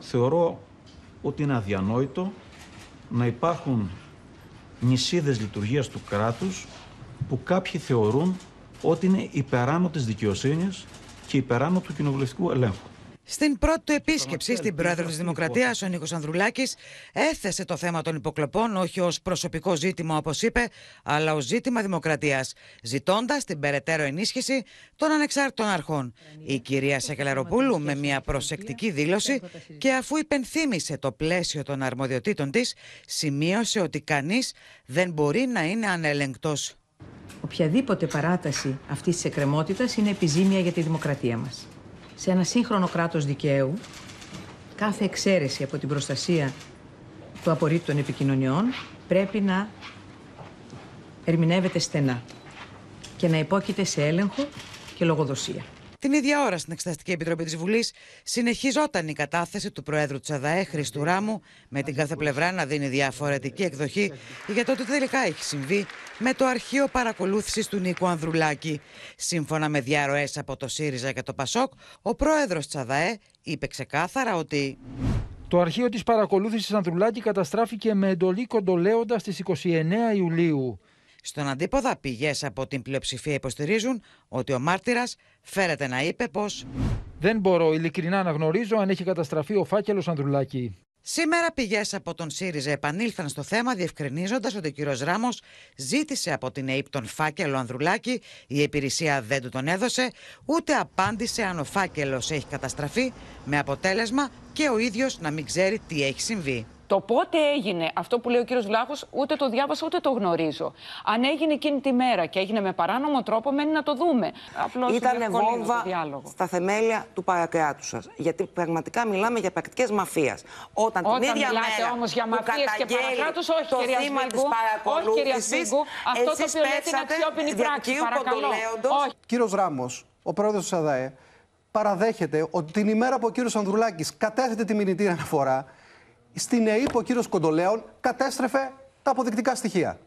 Θεωρώ ότι είναι αδιανόητο να υπάρχουν νησίδες λειτουργίας του κράτους που κάποιοι θεωρούν ότι είναι υπεράνω της δικαιοσύνης και υπεράνω του κοινοβουλευτικού ελέγχου. Στην πρώτη του επίσκεψη στην Πρόεδρο της Δημοκρατίας, ο Νίκος Ανδρουλάκης έθεσε το θέμα των υποκλοπών όχι ως προσωπικό ζήτημα, όπως είπε, αλλά ως ζήτημα δημοκρατίας, ζητώντας την περαιτέρω ενίσχυση των ανεξάρτητων αρχών. Η κυρία Σακελαροπούλου, με μια προσεκτική δήλωση και αφού υπενθύμησε το πλαίσιο των αρμοδιοτήτων της, σημείωσε ότι κανείς δεν μπορεί να είναι ανελεγκτός. Οποιαδήποτε παράταση αυτής της εκκρεμότητας είναι επιζήμια για τη δημοκρατία μας. Σε ένα σύγχρονο κράτος δικαίου, κάθε εξαίρεση από την προστασία του απορρίτου των επικοινωνιών πρέπει να ερμηνεύεται στενά και να υπόκειται σε έλεγχο και λογοδοσία. Την ίδια ώρα στην Εξεταστική Επιτροπή της Βουλής συνεχιζόταν η κατάθεση του Προέδρου της ΑΔΑΕ, Χρήστου Ράμμου, με την κάθε πλευρά να δίνει διαφορετική εκδοχή για το τι τελικά έχει συμβεί με το αρχείο παρακολούθησης του Νίκου Ανδρουλάκη. Σύμφωνα με διαρροές από το ΣΥΡΙΖΑ και το ΠΑΣΟΚ, ο Πρόεδρος της ΑΔΑΕ είπε ξεκάθαρα ότι το αρχείο της παρακολούθησης Ανδρουλάκη καταστράφηκε με εντολή Κοντολέοντα στις 29 Ιουλίου. Στον αντίποδα, πηγές από την πλειοψηφία υποστηρίζουν ότι ο μάρτυρας φέρεται να είπε πως «Δεν μπορώ ειλικρινά να γνωρίζω αν έχει καταστραφεί ο φάκελος Ανδρουλάκη». Σήμερα πηγές από τον ΣΥΡΙΖΑ επανήλθαν στο θέμα, διευκρινίζοντας ότι ο κύριος Ράμμος ζήτησε από την ΕΥΠ τον φάκελο Ανδρουλάκη, η υπηρεσία δεν του τον έδωσε, ούτε απάντησε αν ο φάκελος έχει καταστραφεί, με αποτέλεσμα και ο ίδιος να μην ξέρει τι έχει συμβεί. Το πότε έγινε αυτό που λέει ο κύριος Βλάχος, ούτε το διάβασα ούτε το γνωρίζω. Αν έγινε εκείνη τη μέρα και έγινε με παράνομο τρόπο, μένει να το δούμε. Απλώς ήταν βόμβα στα θεμέλια του παρακράτους σας. Γιατί πραγματικά μιλάμε για πρακτικές μαφίας. Όταν την ίδια μέρα όμως για μαφίες και παρακράτους, όχι το κυρία Σμίγκου, όχι κυρία Σμίγκου, αυτό το οποίο λέτε είναι αξιόπινη πράξη. Παρακαλώ. Κύριος Ράμμος, ο πρόεδρος της ΑΔΑΕ, παραδέχεται ότι την ημέρα που ο κύριος Ανδρουλάκης κατέθετε τη μηνυτήρια αναφορά, στην ΕΥΠΟ ο κύριος Κοντολέων κατέστρεφε τα αποδεικτικά στοιχεία.